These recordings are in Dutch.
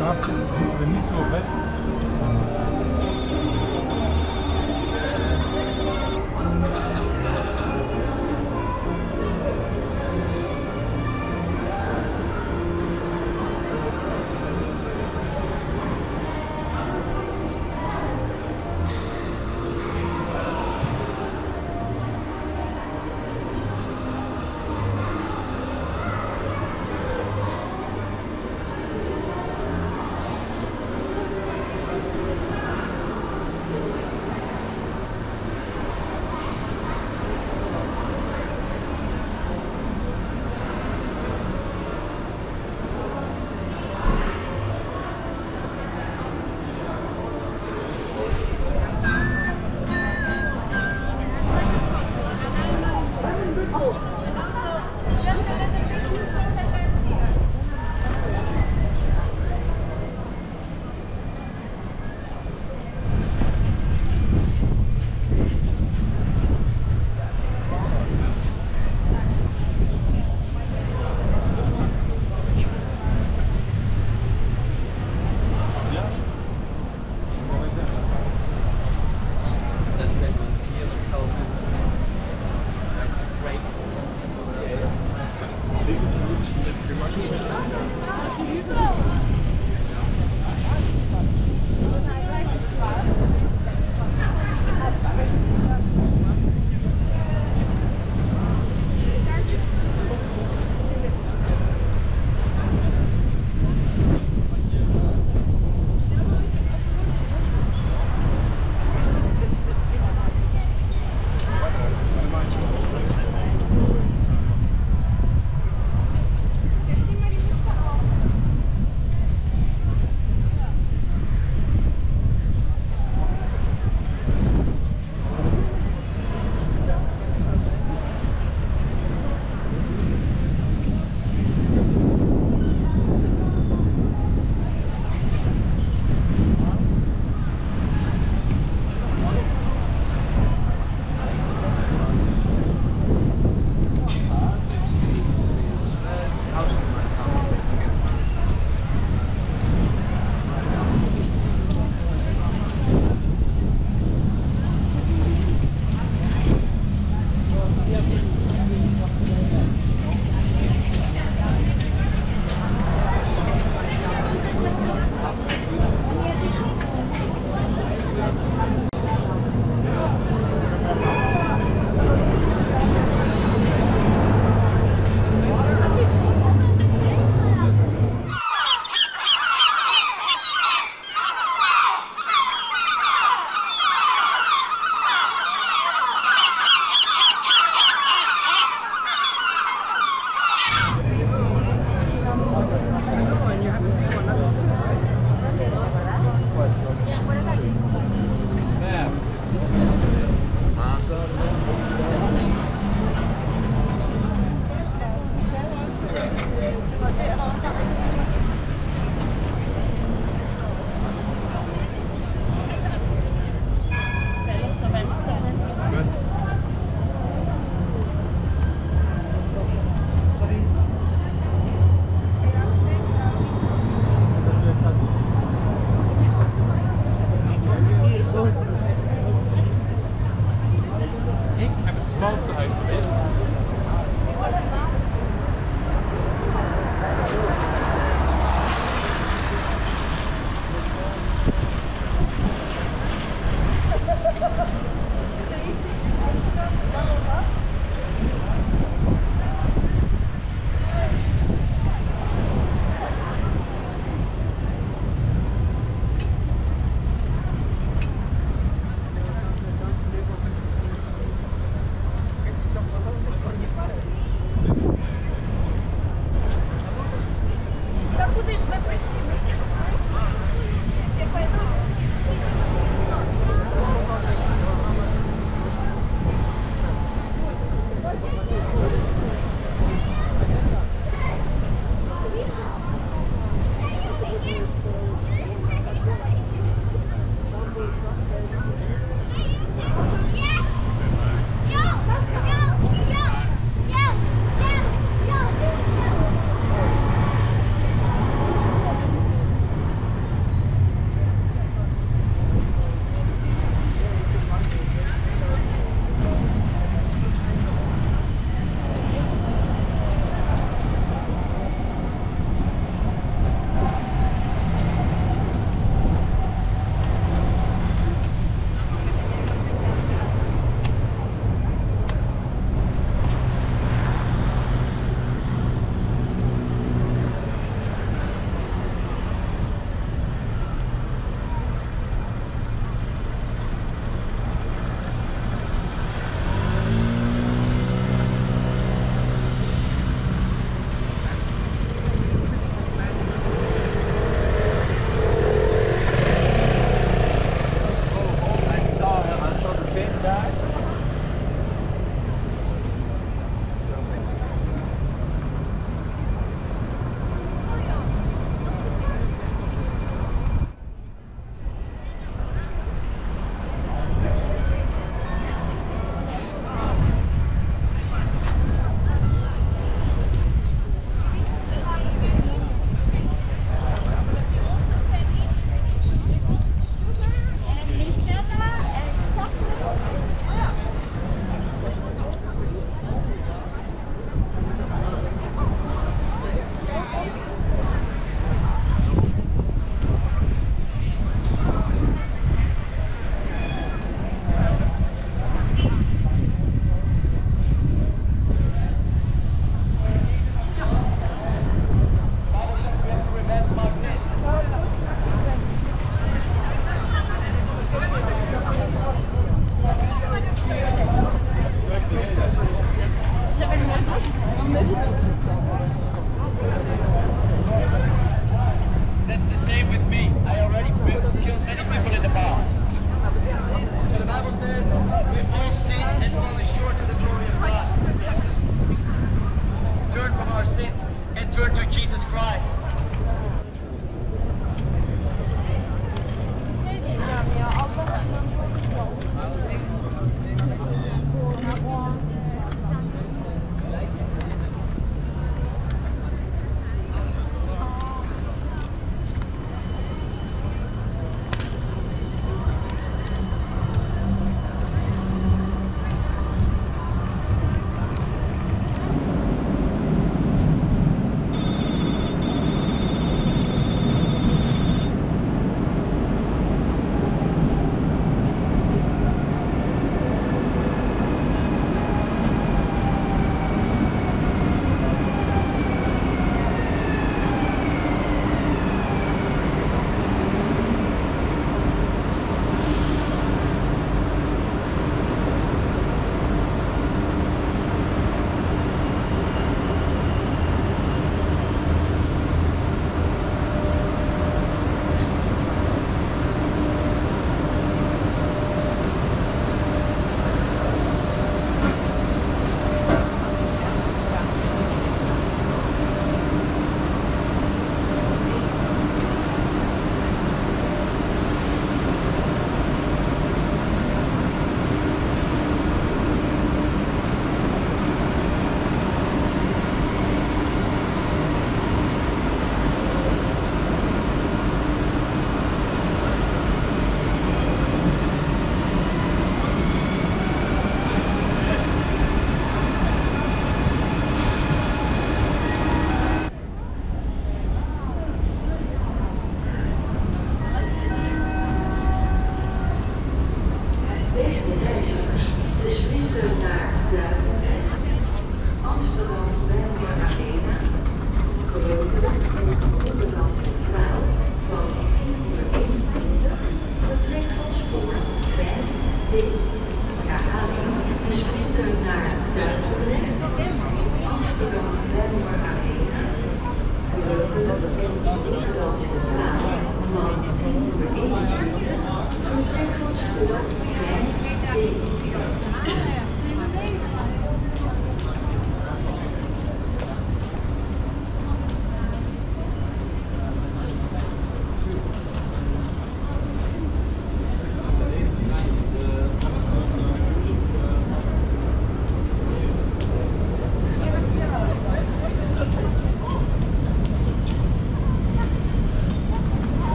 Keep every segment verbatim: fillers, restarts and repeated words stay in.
Krachten hoeven niet zo weg.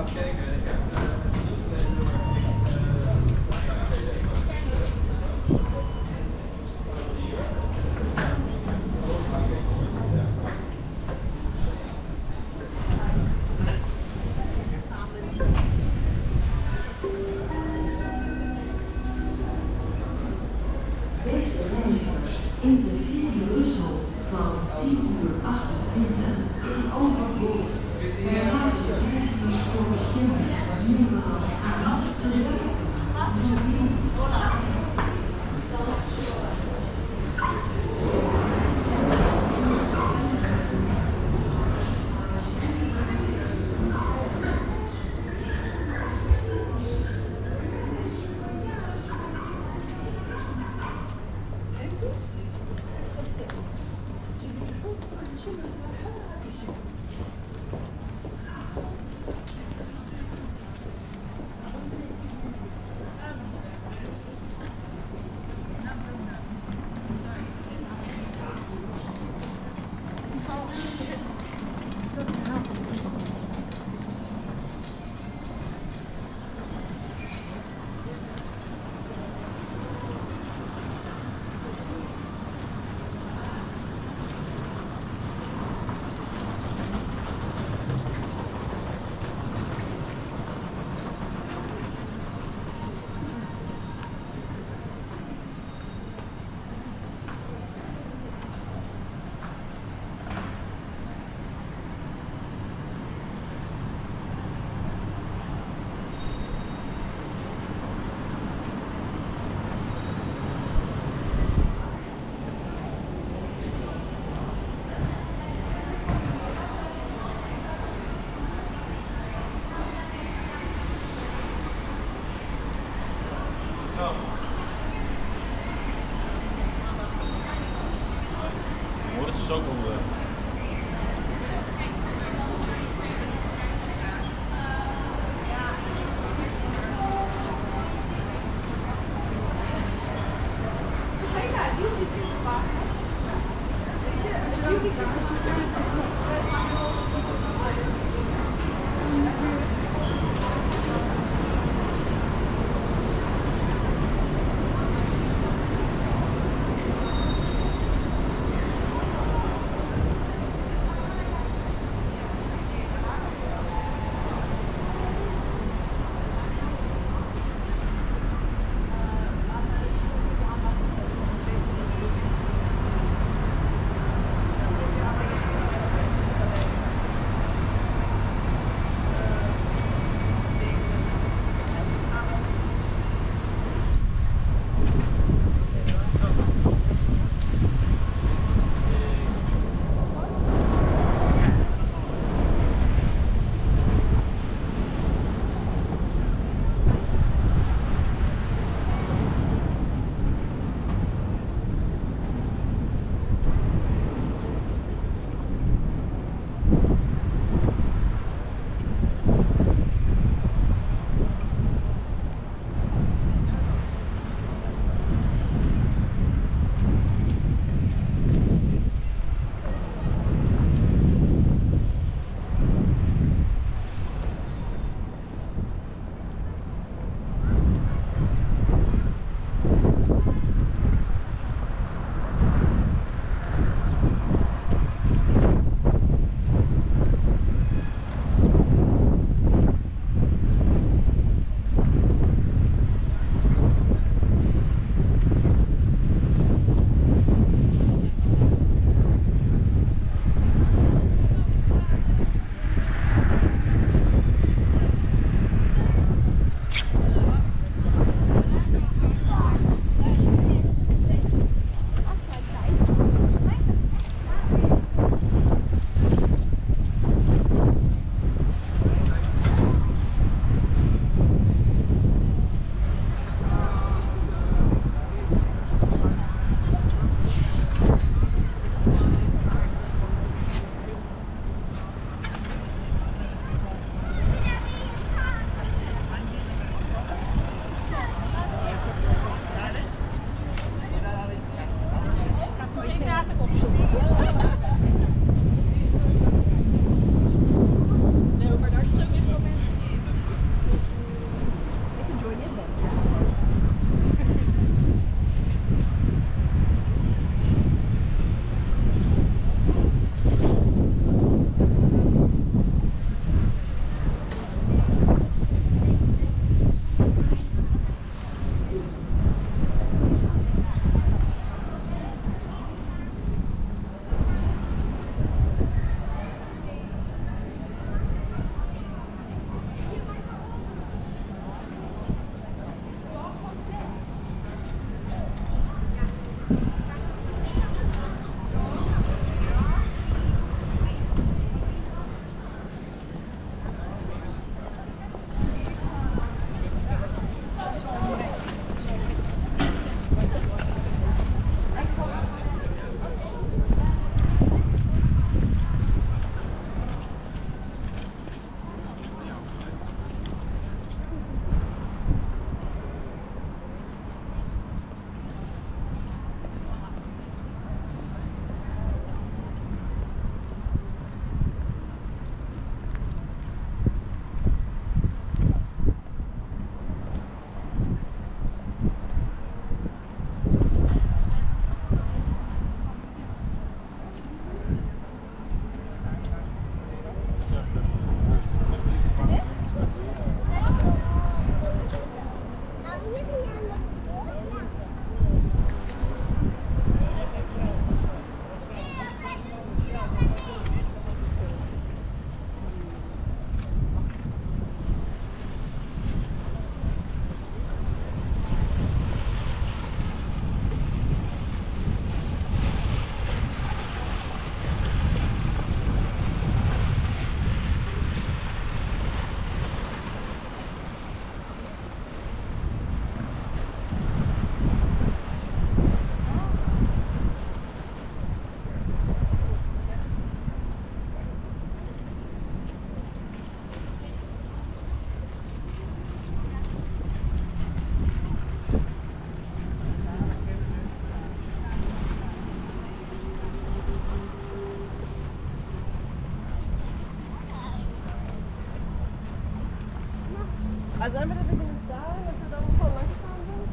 Beste reizigers, inclusief de Brussel van tien uur achtentwintig is overboord. Maar raad je reizigers voor de snelheid van Nederland aan en de weg van de wereld. Thank you. Ah, zijn we er even daar? Heb je dan gewoon langs gaan doen?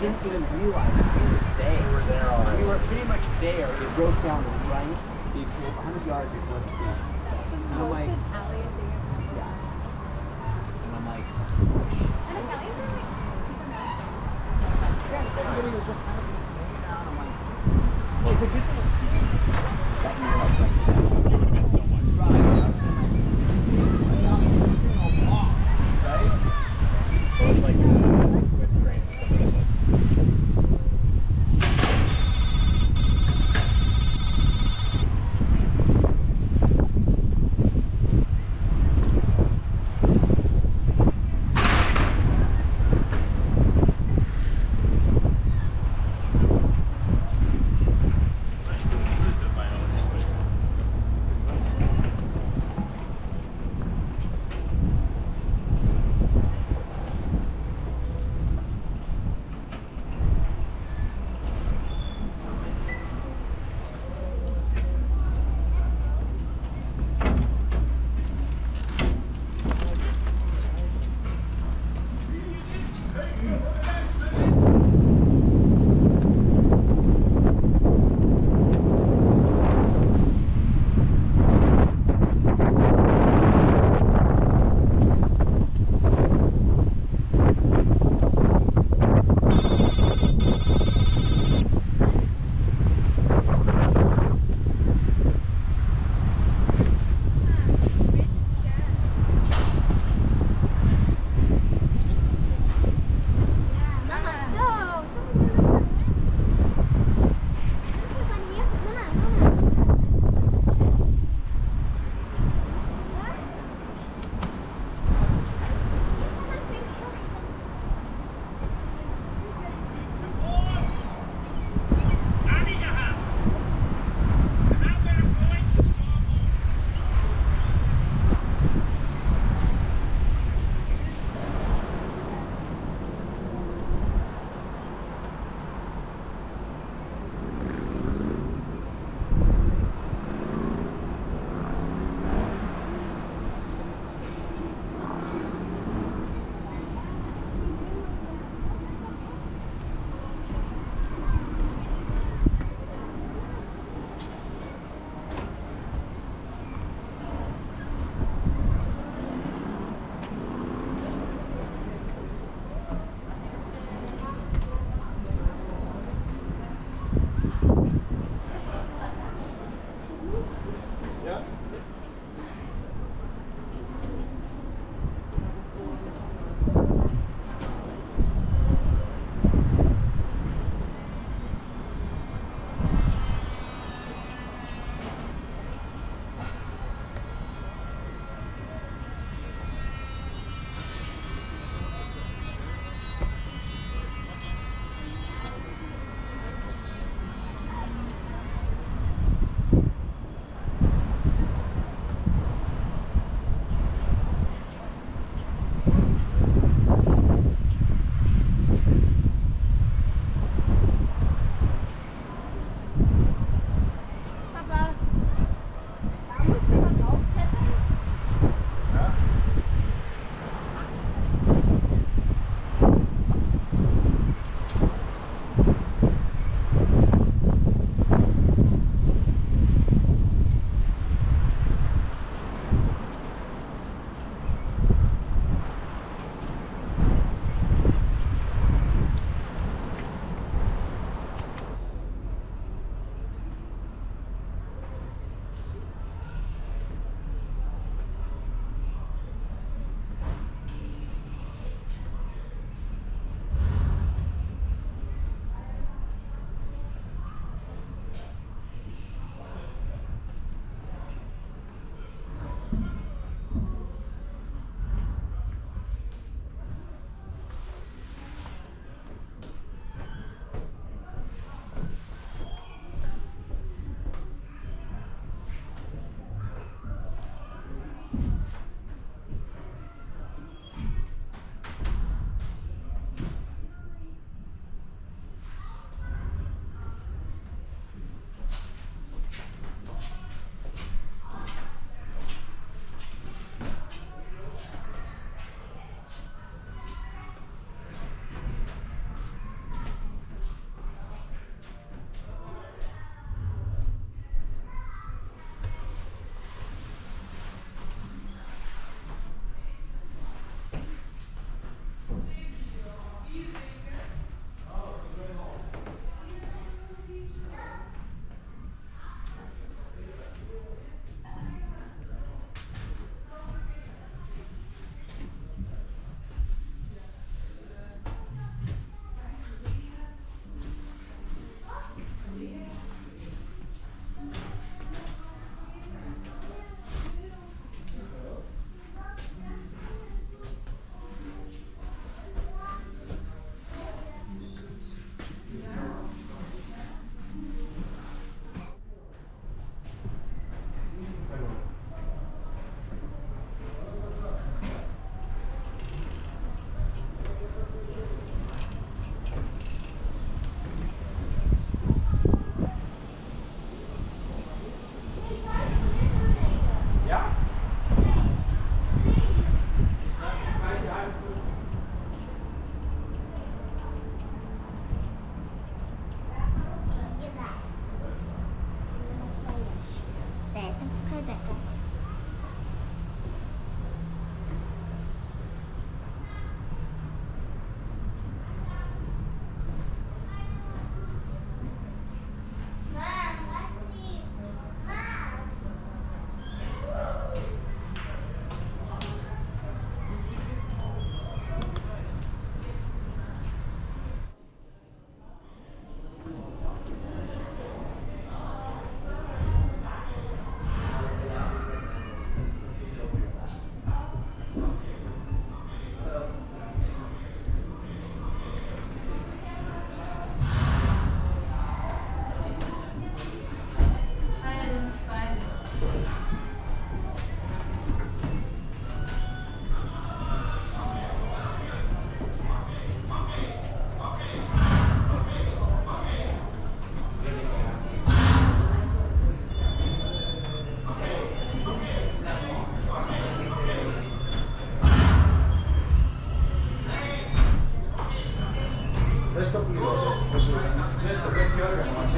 didn't even realize we were there. We were there already. We were pretty much there. It broke down right before, a hundred yards before the storm. And I'm like, yeah. And I'm like, yeah, it's a good thing. Dit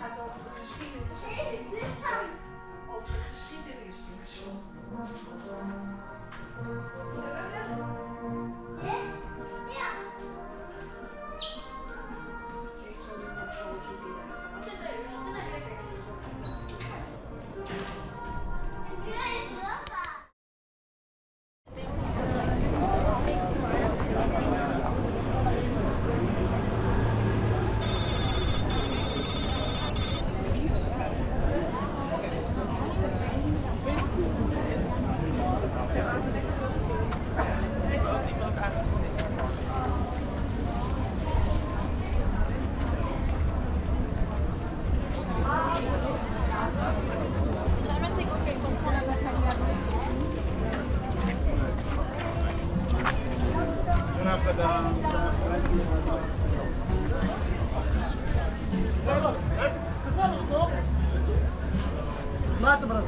gaat over geschiedenis, over geschiedenis, Gezellig, hè? Gezellig, toch? Laat de brood.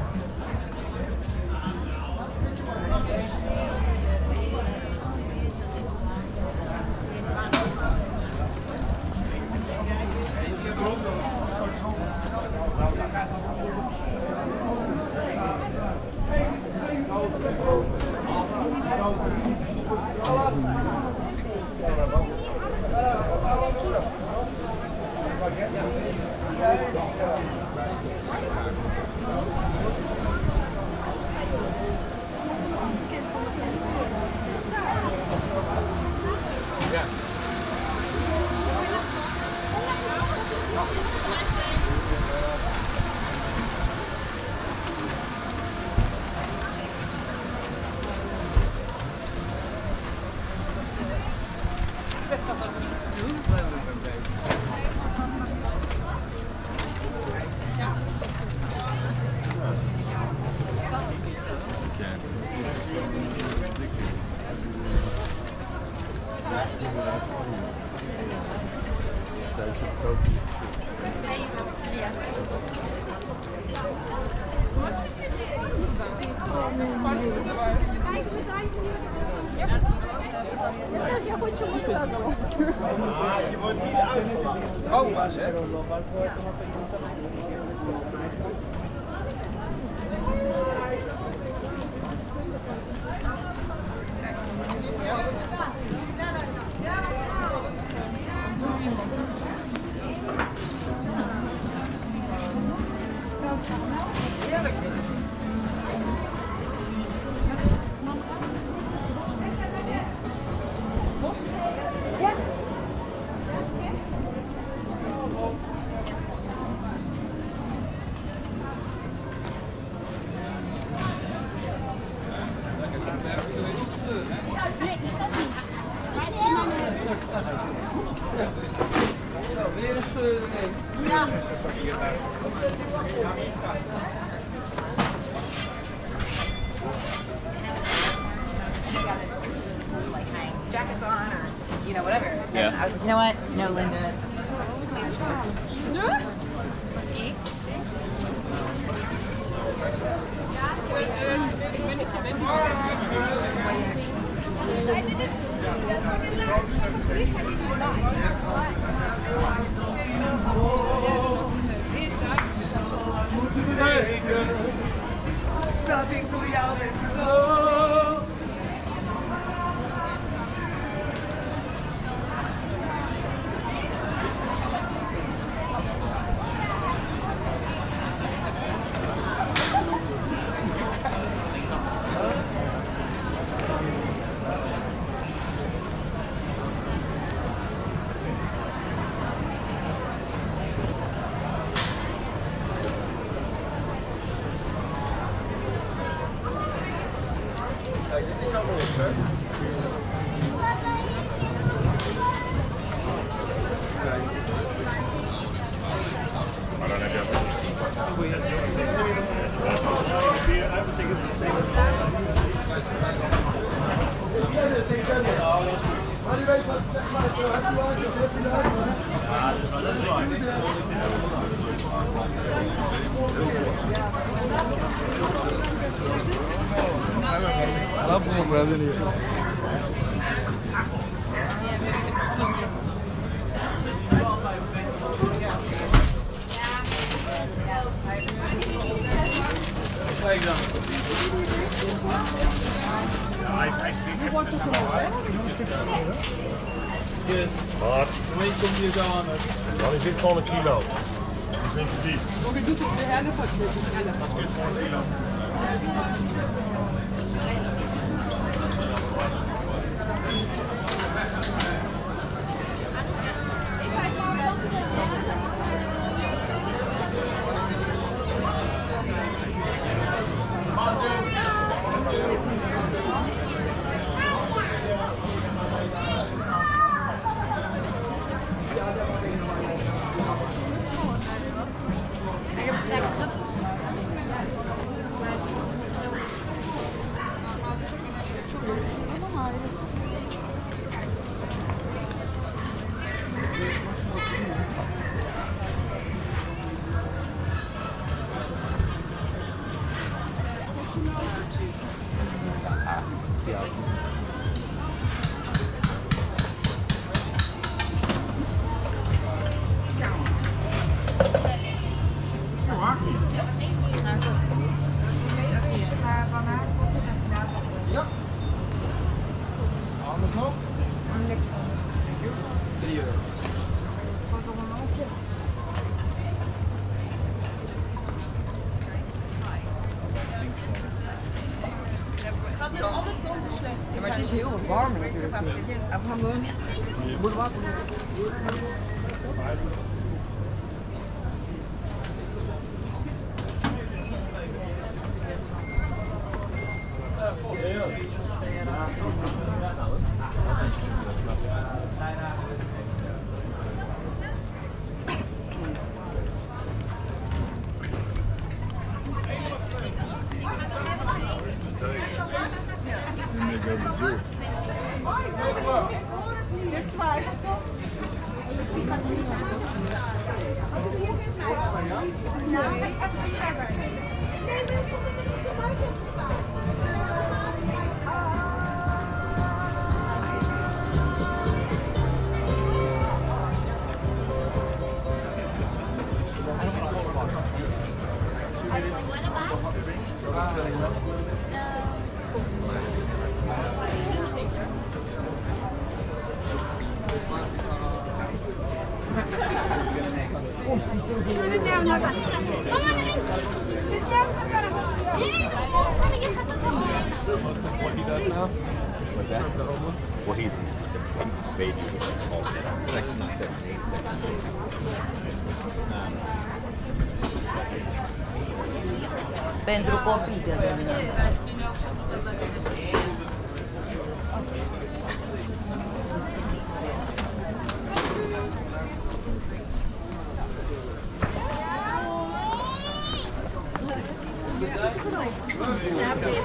You know what? No, Linda. I het is heel warm natuurlijk. Moet wat. Pentru copii de asemenea. Thank you.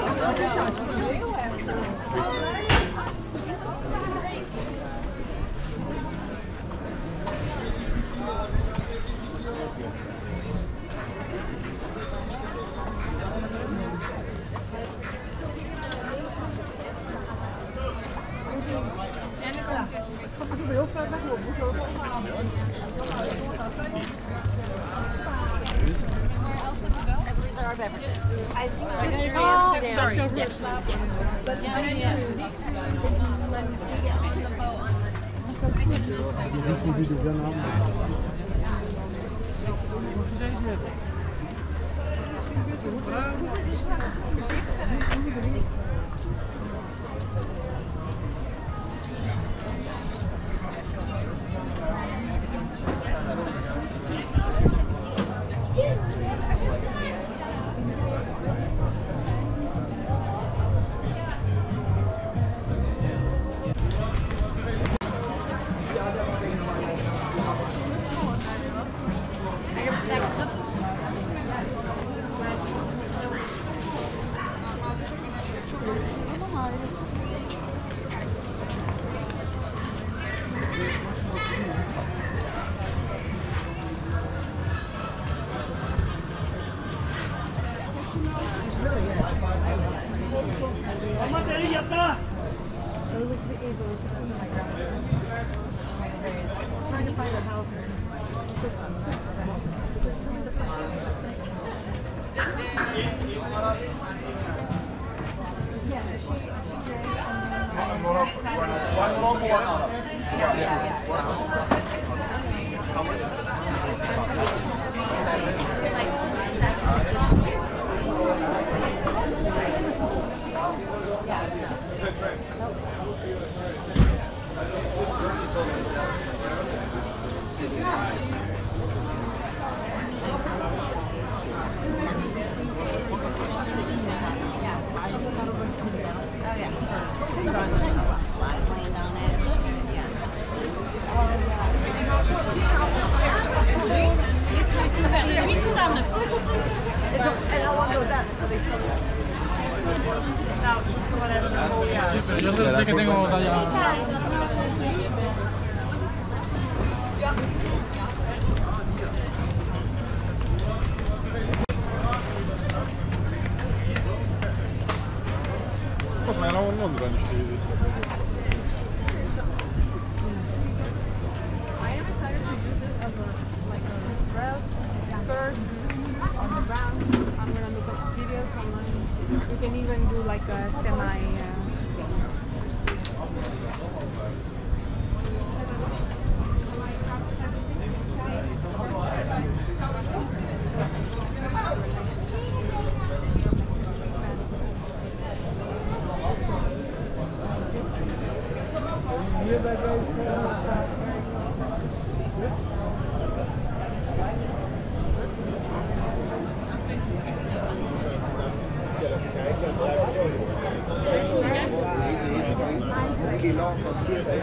Thank you.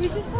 Oui, c'est ça.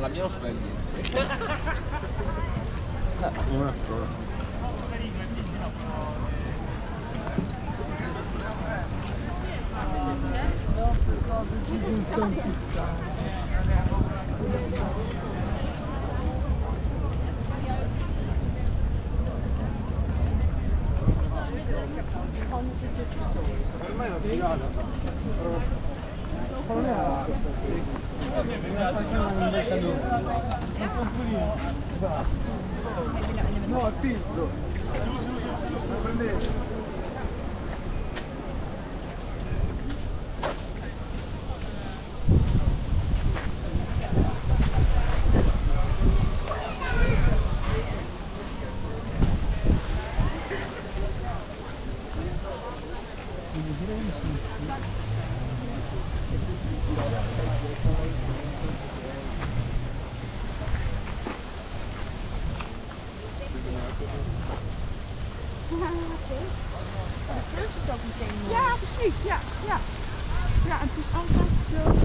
la mia lo spelli. Una sola. Ormai l'ho finata, però non è la facciamo. No, al filtro. Lo prendete. Ja, precies, ja, ja. Ja, het is altijd zo.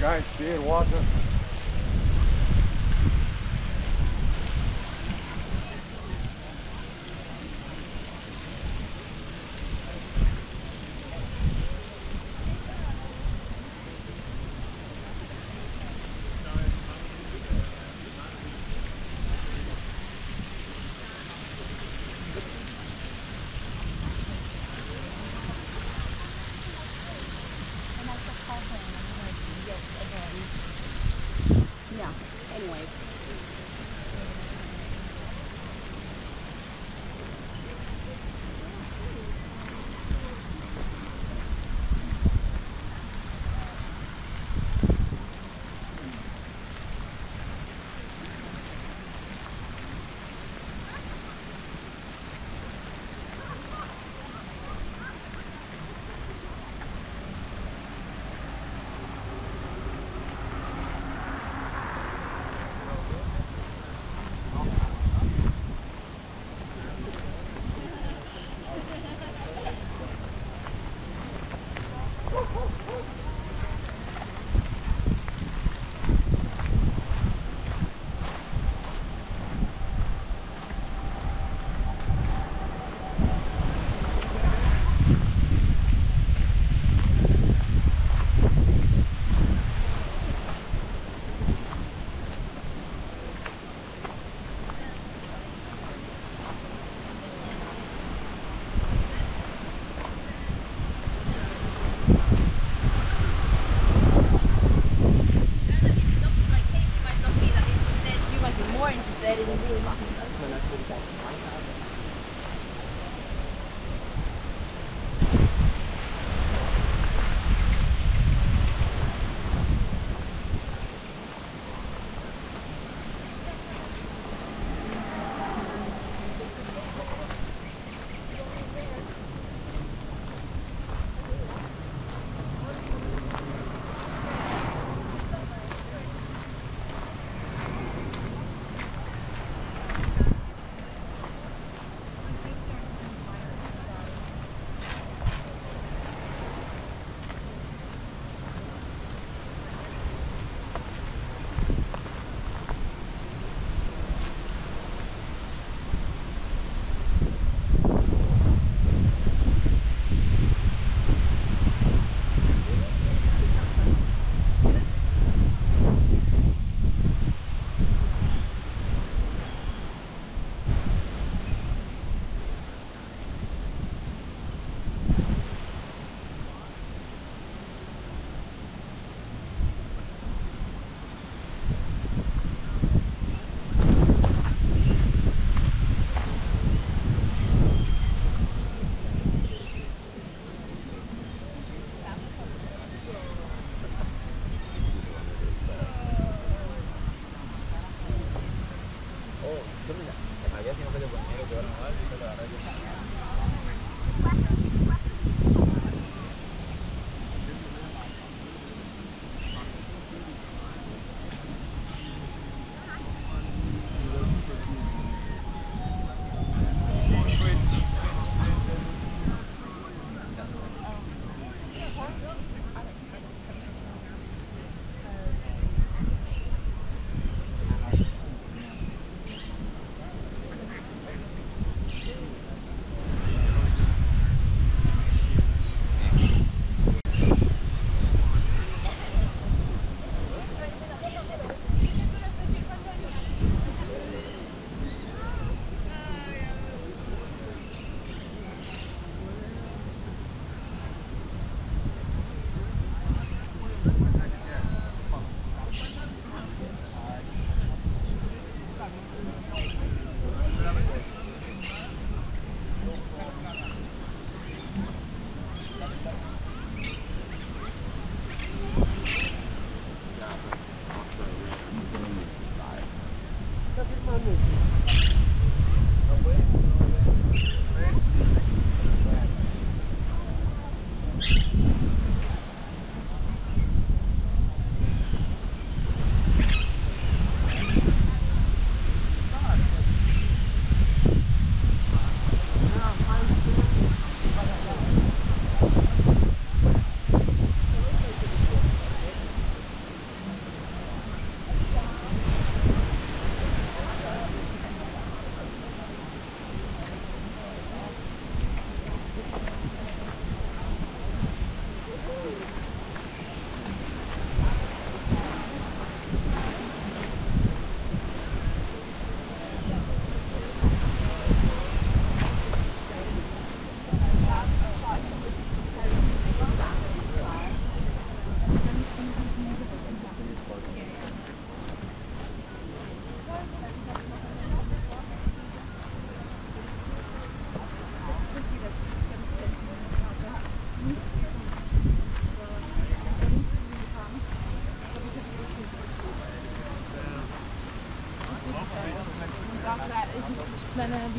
Guys, beer, water.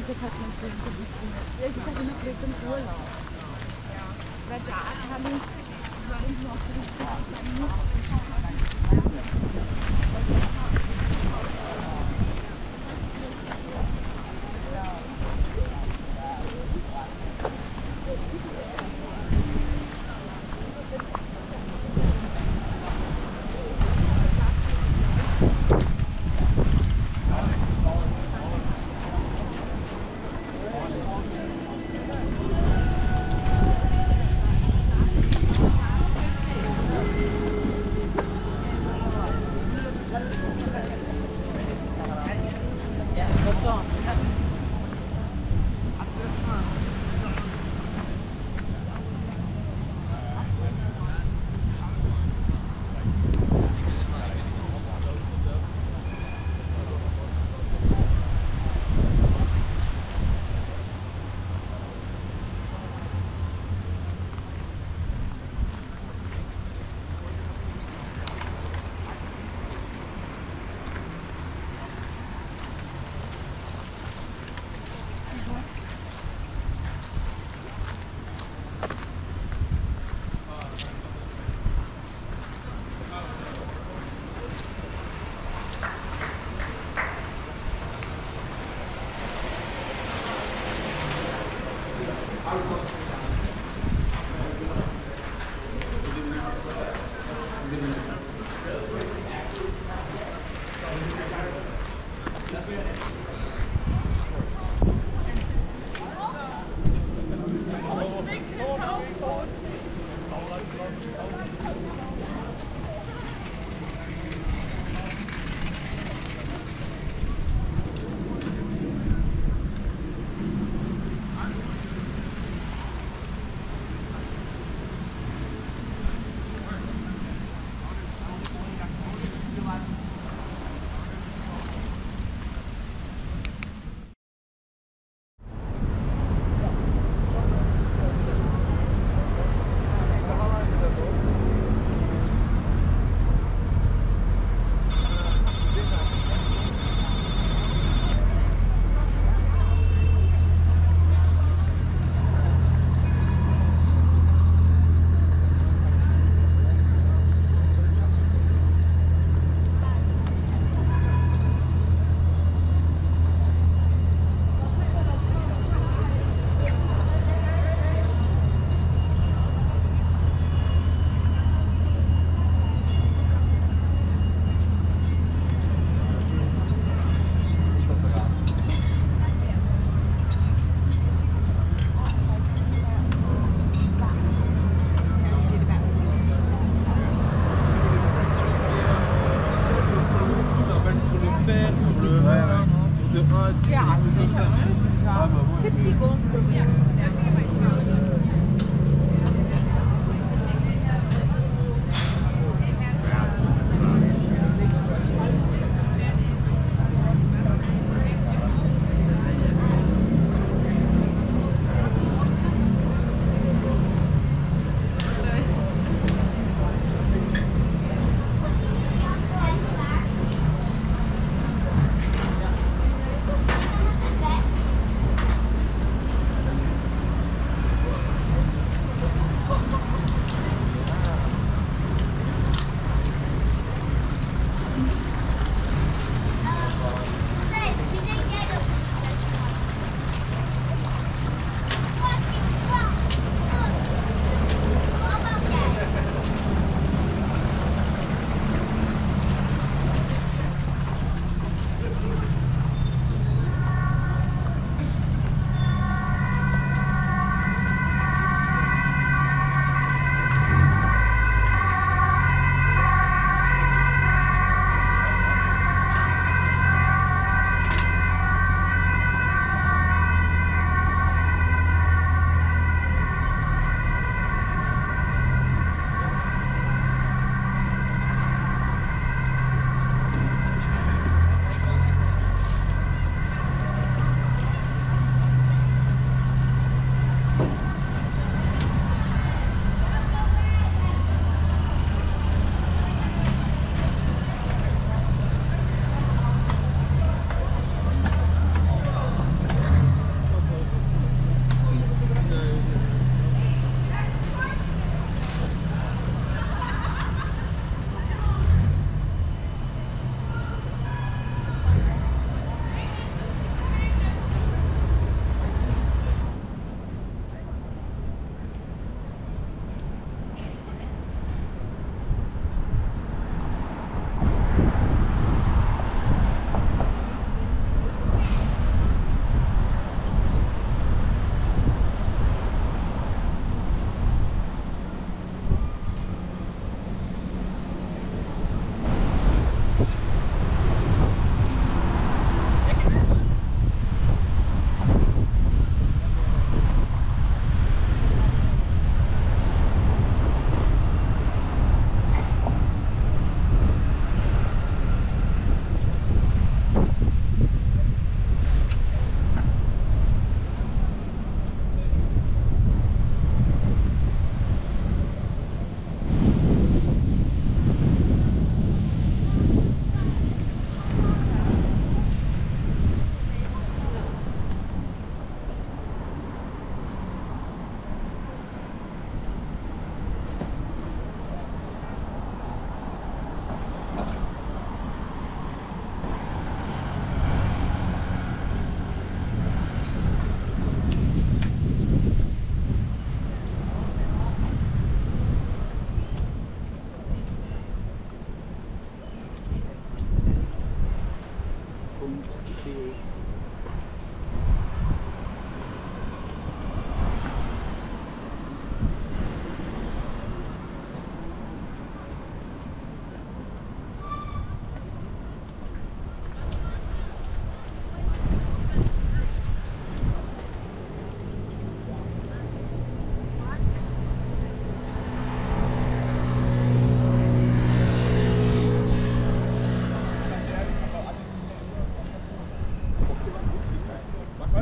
zit halt mein Film. Es ist halt immer Christ im Urlaub. Ja. Weil da haben wir hinten auch für die Sport zu einem Nutzen.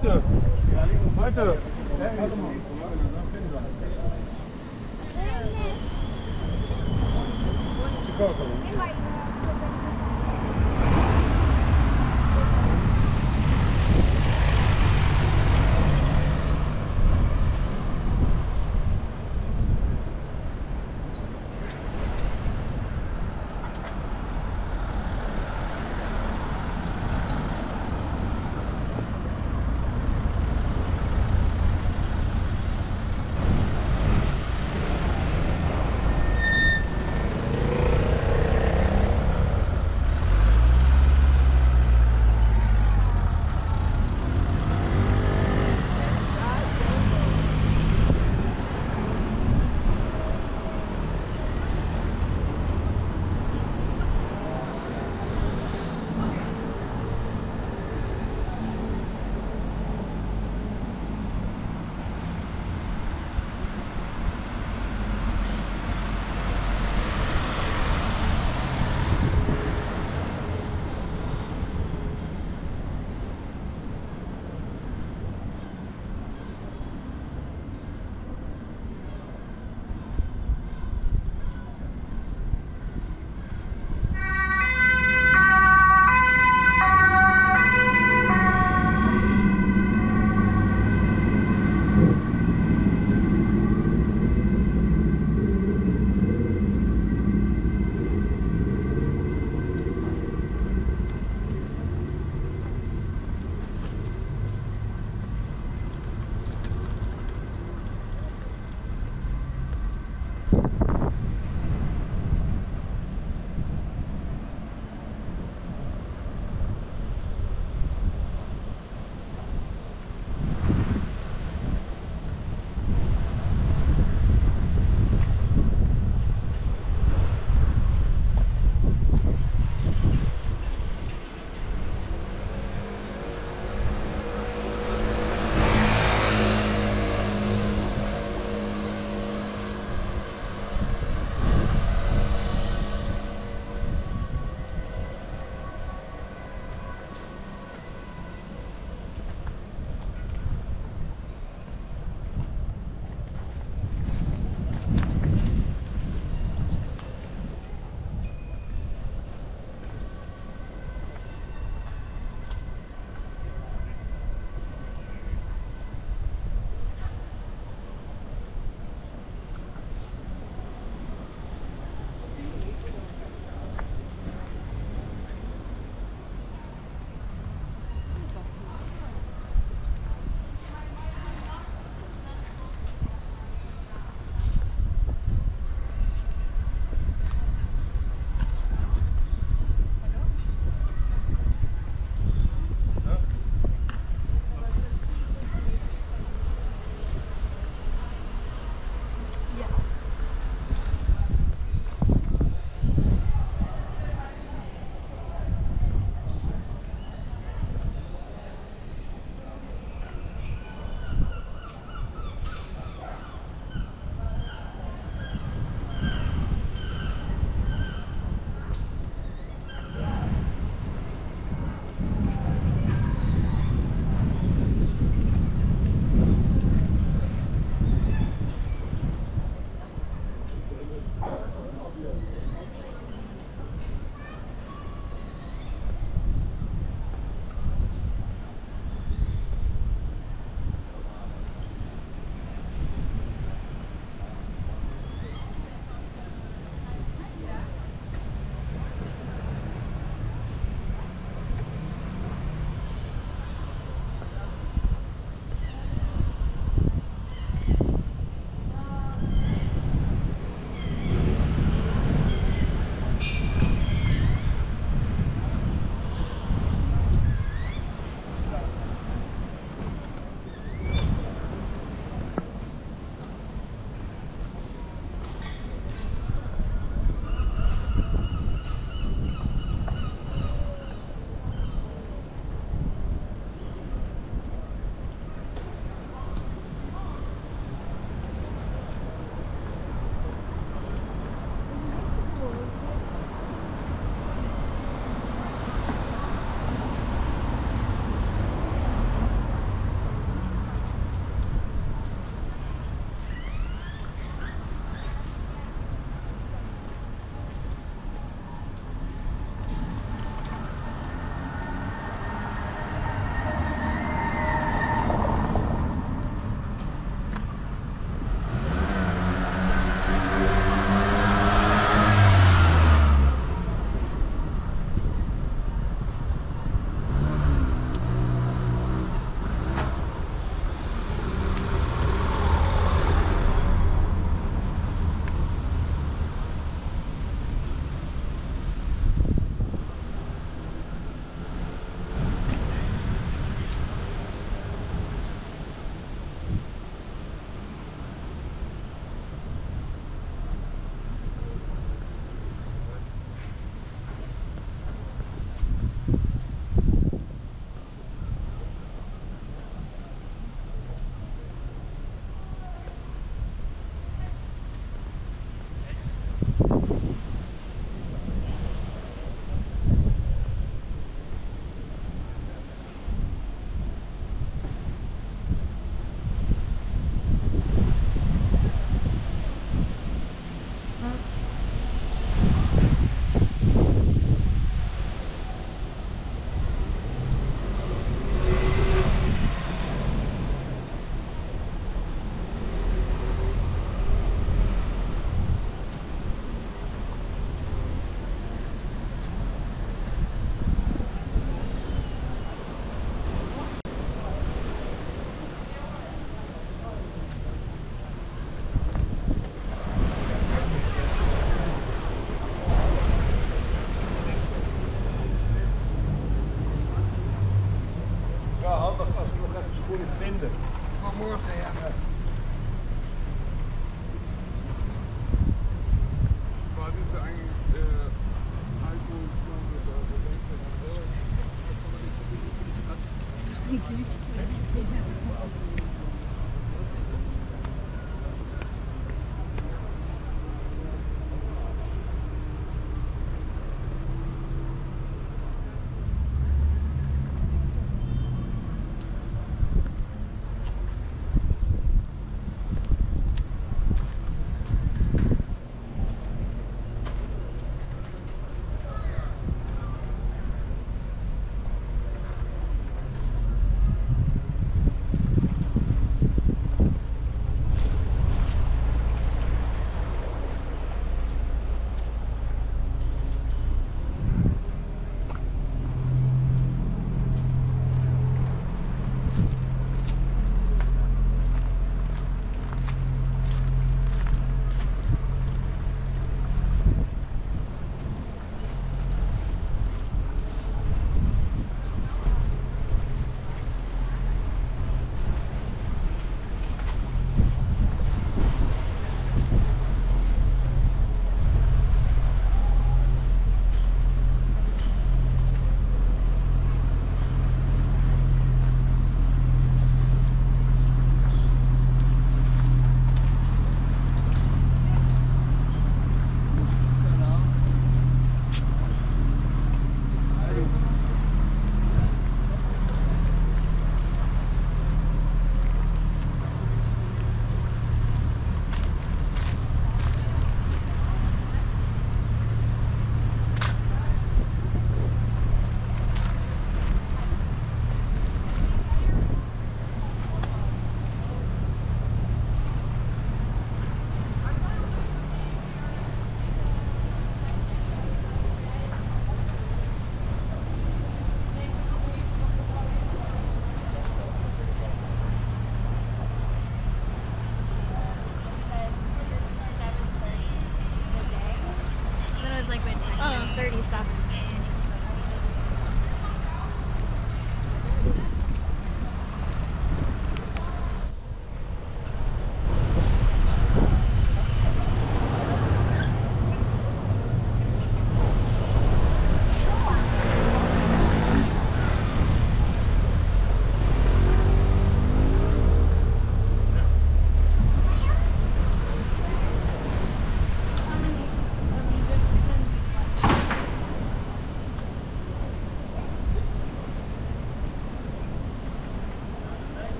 Leute, Leute.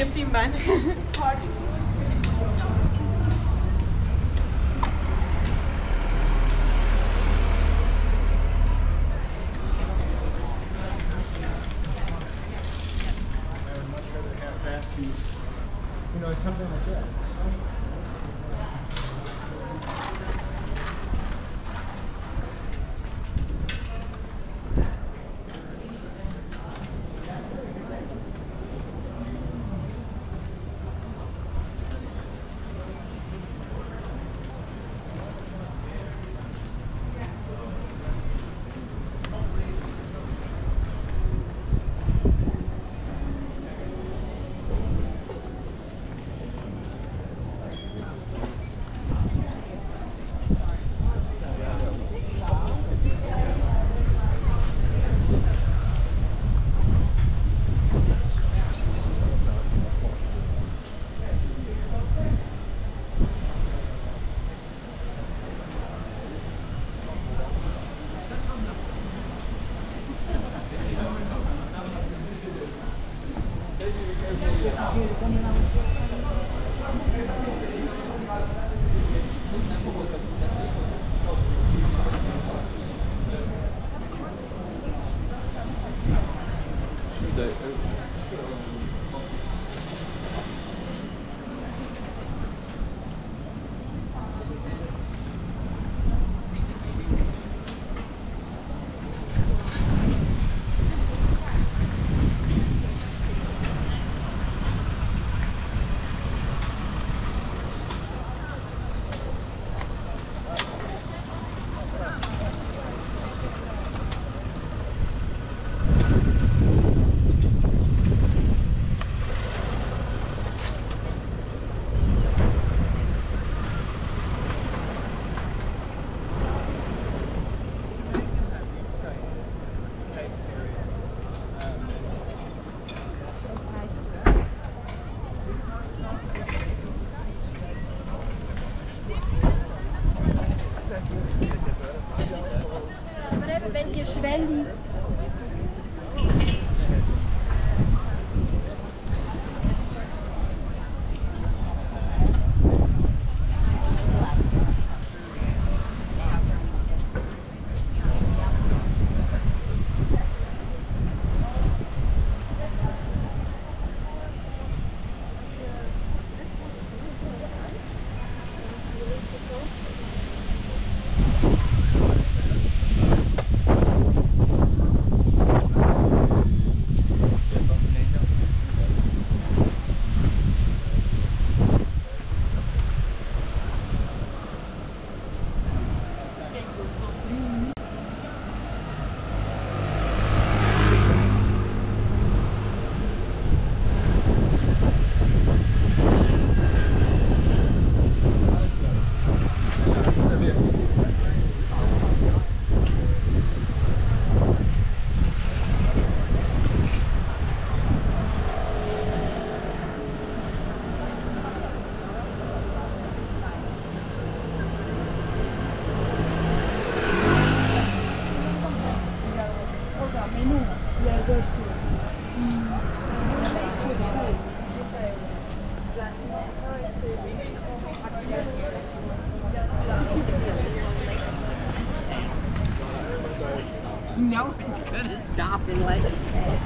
yapayım ben. Schwellen. No one's gonna stop and let you go.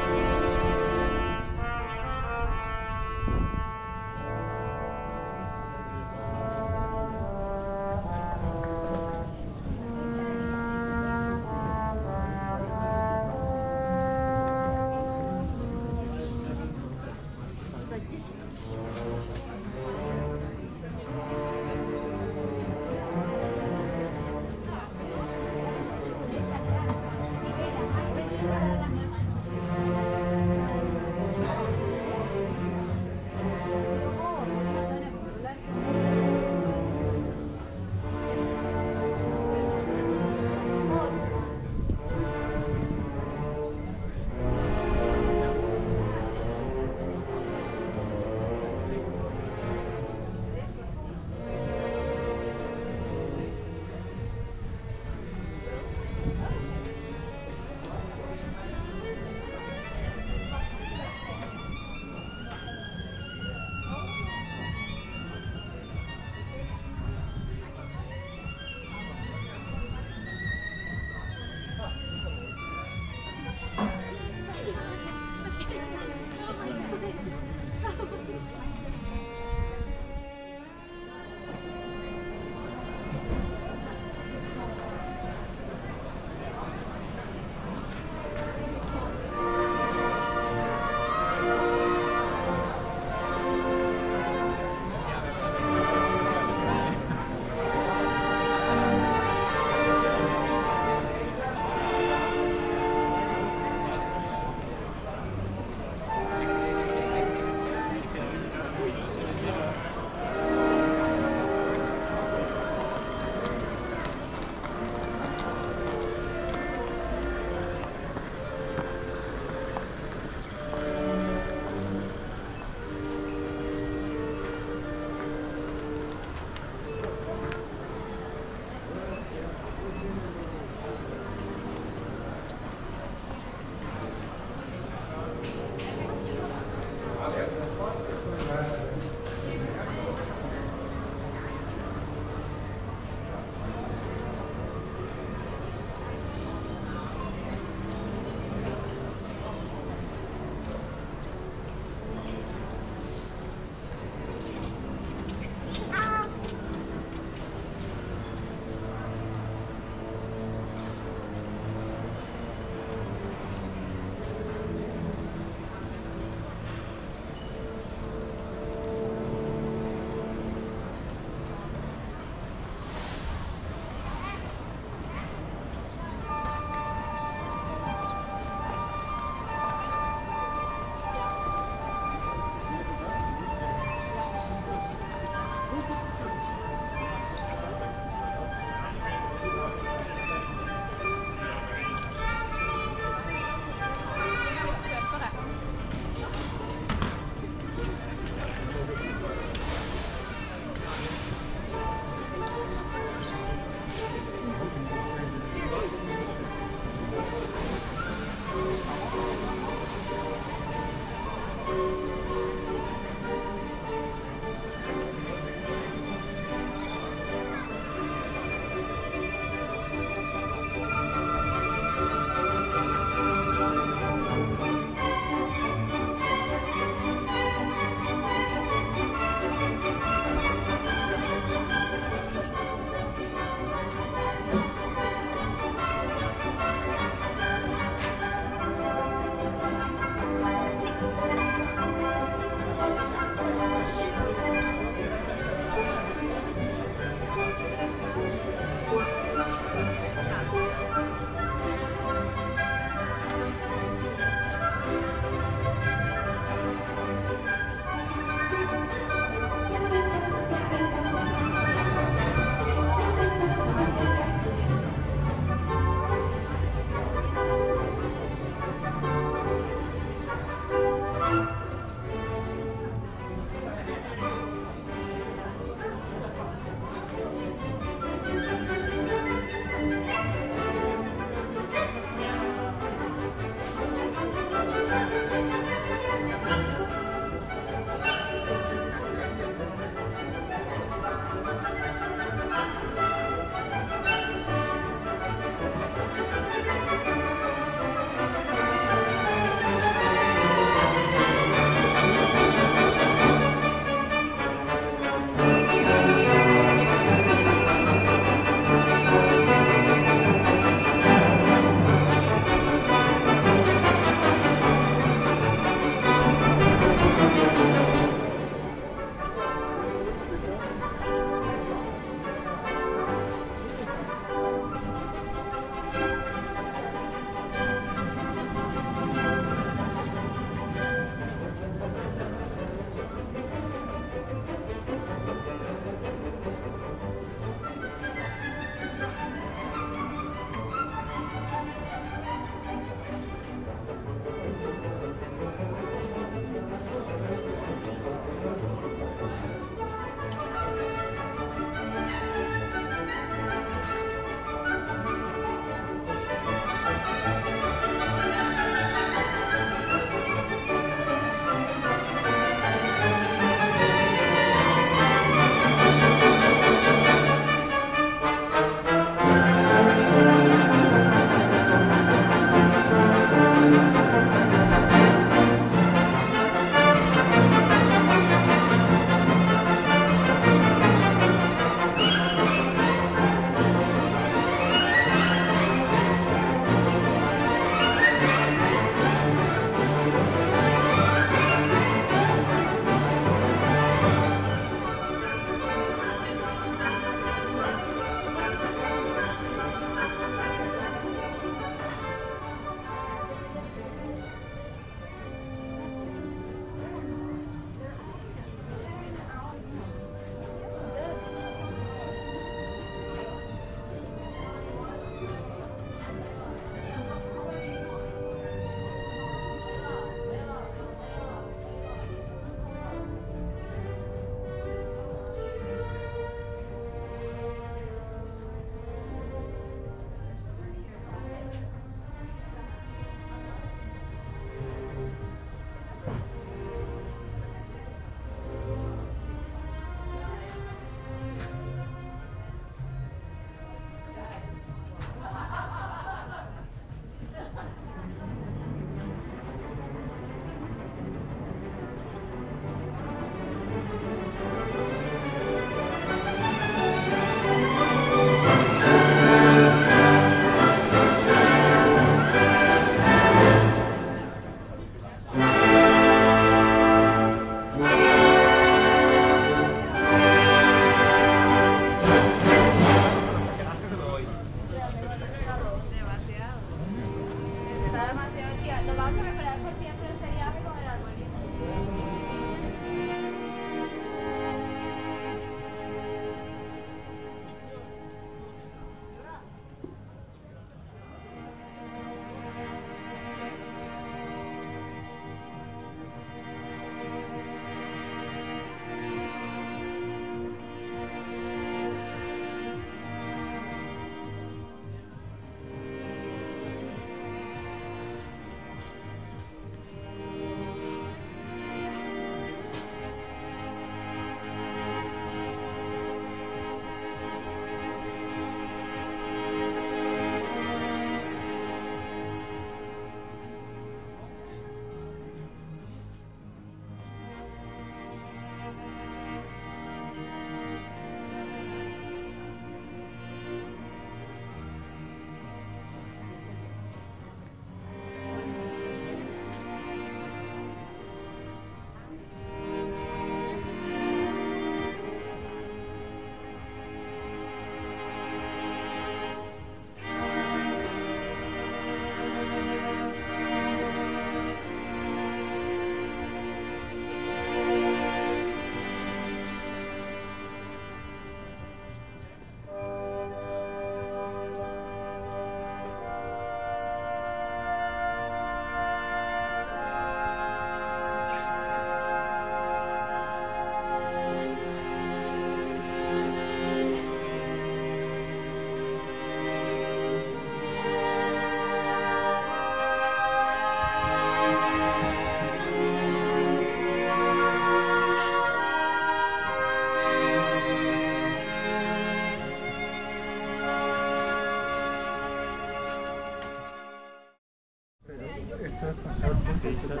echar pasar porque echar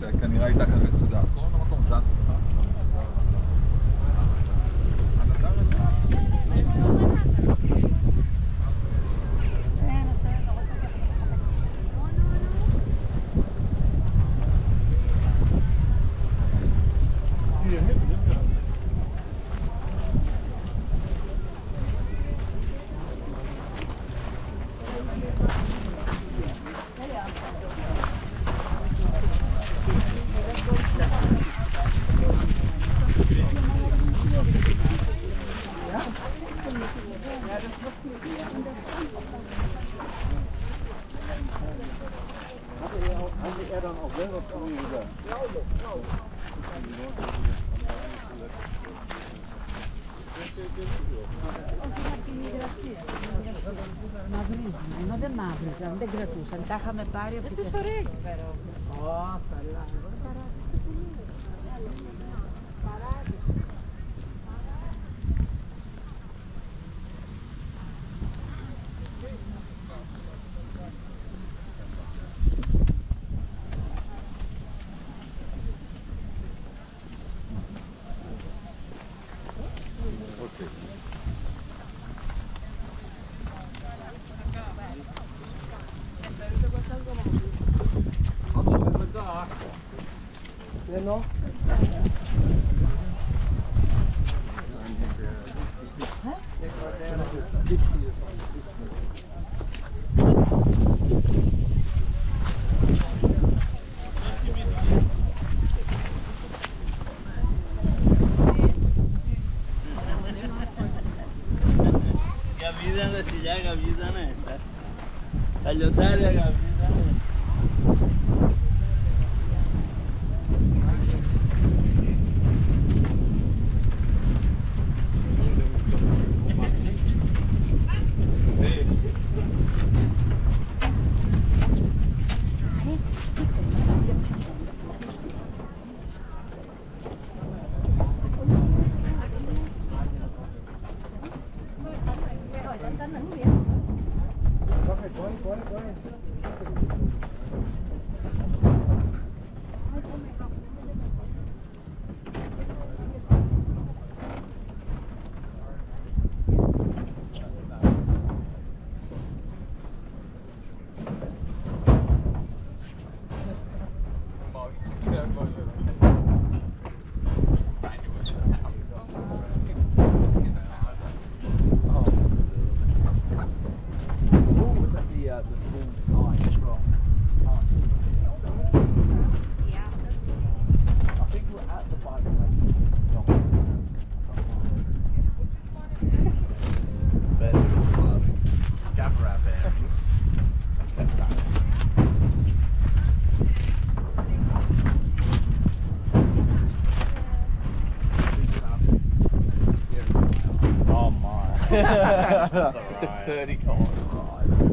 שכנראה הייתה כאן מסודר. אז קוראים למקום זאנס אספאר. הנזר הזה? Déjame parar y aplicar. Eso es horrible, pero... Oh, perdón. No? Huh? camisa neta. Ayúdale la camisa neta. It's a thirty kilometer ride.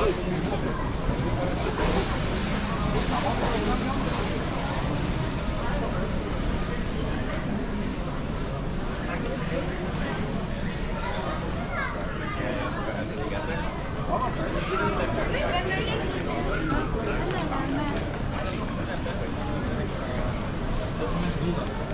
Thank you.